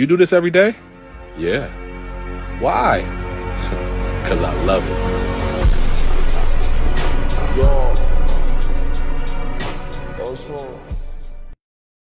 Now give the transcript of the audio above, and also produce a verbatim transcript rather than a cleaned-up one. You do this every day? Yeah. Why? 'Cause I love it. Yo. Also.